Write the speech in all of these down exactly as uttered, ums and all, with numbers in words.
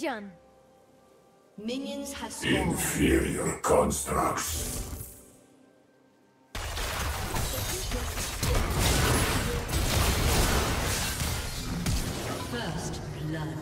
vision. Minions have spawned. Inferior constructs. First blood.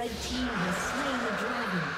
Red team has slain the dragon.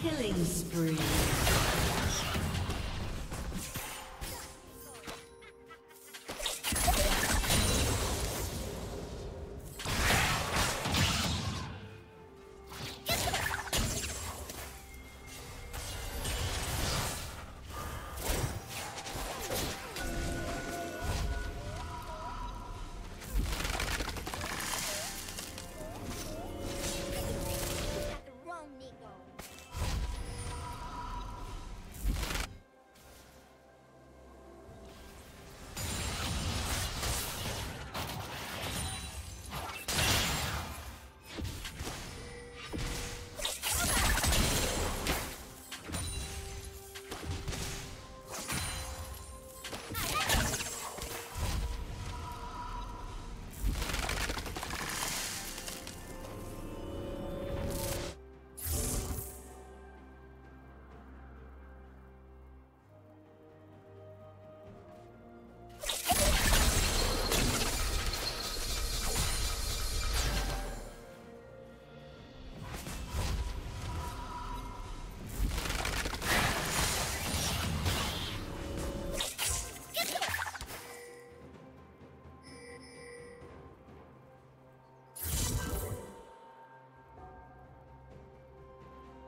Killing spree.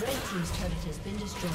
Red team's turret has been destroyed.